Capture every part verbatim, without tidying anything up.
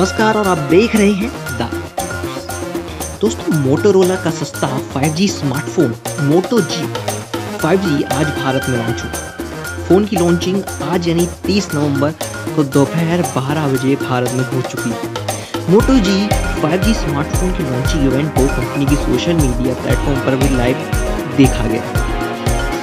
नमस्कार और आप देख रहे हैं द दोस्तों मोटोरोला का सस्ता five G smartphone Moto G five G आज भारत में लॉन्च हुआ। फ़ोन की लॉन्चिंग आज यानी तीस नवंबर को दोपहर बारह बजे भारत में हो चुकी है। Moto G five G smartphone की लॉन्चिंग इवेंट को कंपनी की सोशल मीडिया प्लेटफॉर्म पर भी लाइव देखा गया।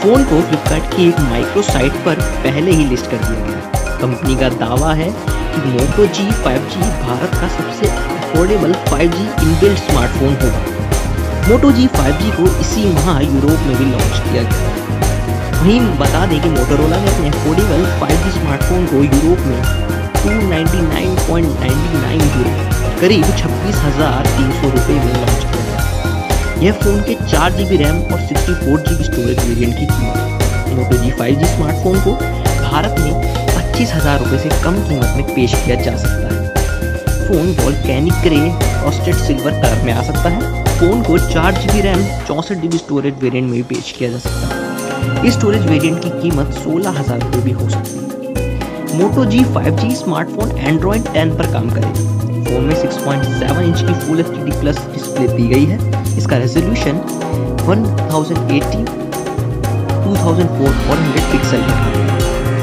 फ़ोन को फ्लिपकार्ट की एक माइक्रो साइट पर पहले ही लिस्ट कर दिया गया। कंपनी का दावा है मोटो जी फाइव जी भारत का सबसे affordable five G inbuilt smartphone होगा। मोटो जी फाइव जी को इसी माह यूरोप में भी लॉन्च किया गया। वहीं बता दें कि मोटोरोला ने अपने अफोर्डेबल फाइव जी स्मार्टफोन को यूरोप में दो सौ निन्यानवे पॉइंट नौ नौ यूरो करीब छब्बीस हज़ार तीन सौ रुपये में लॉन्च किया गया। यह फ़ोन के चार जी बी रैम और sixty four G B storage variant की कीमत। मोटो जी फाइव जी स्मार्टफोन को भारत में पच्चीस हज़ार रुपये से कम कीमत में पेश किया जा सकता है। Phone volcanic grey frosted silver colour में आ सकता है। फ़ोन को चार जी बी रैम चौंसठ जी बी स्टोरेज वेरिएंट में भी पेश किया जा सकता है। इस स्टोरेज वेरिएंट की कीमत सोलह हज़ार रुपये भी हो सकती है। Moto G five G smartphone Android ten पर काम करेगी। फ़ोन में सिक्स पॉइंट सेवन इंच की full H D plus display दी गई है। इसका resolution one thousand eighty two thousand four four hundred pixel है।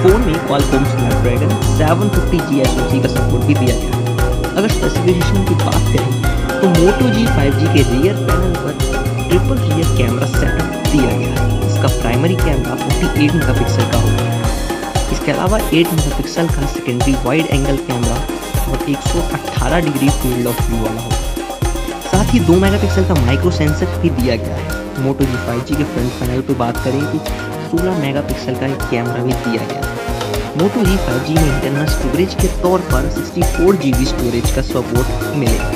फ़ोन में Qualcomm Snapdragon seven fifty G SOC का सपोर्ट भी दिया गया है। अगर स्पेसिफिकेशन की बात करें तो Moto G फाइव जी के रियर पैनल पर ट्रिपल रियर कैमरा सेटअप दिया गया है। इसका प्राइमरी कैमरा अट्ठावन मेगापिक्सल का होगा। इसके अलावा आठ मेगापिक्सल का सेकेंडरी वाइड एंगल कैमरा और एक सौ अठारह डिग्री फील्ड ऑफ व्यू वाला होगा। साथ ही दो मेगापिक्सल का माइक्रो सेंसर भी दिया गया है। Moto G फाइव जी के फ्रंट पैनल पर बात करें तो सोलह मेगापिक्सल का एक कैमरा भी दिया गया है। मोटो जी फाइव जी में इंटरनल स्टोरेज के तौर पर sixty four G B storage का सपोर्ट मिलेगा।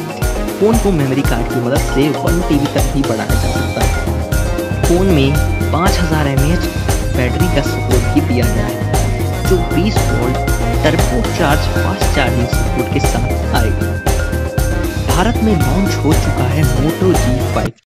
फ़ोन को मेमोरी कार्ड की मदद से वन टी बी तक भी बढ़ाया जा सकता है। फ़ोन में पाँच हज़ार एम ए एच बैटरी का सपोर्ट भी दिया गया है, जो बीस volt turbo charge fast charging support के साथ आएगा। भारत में लॉन्च हो चुका है मोटो जी फाइव जी।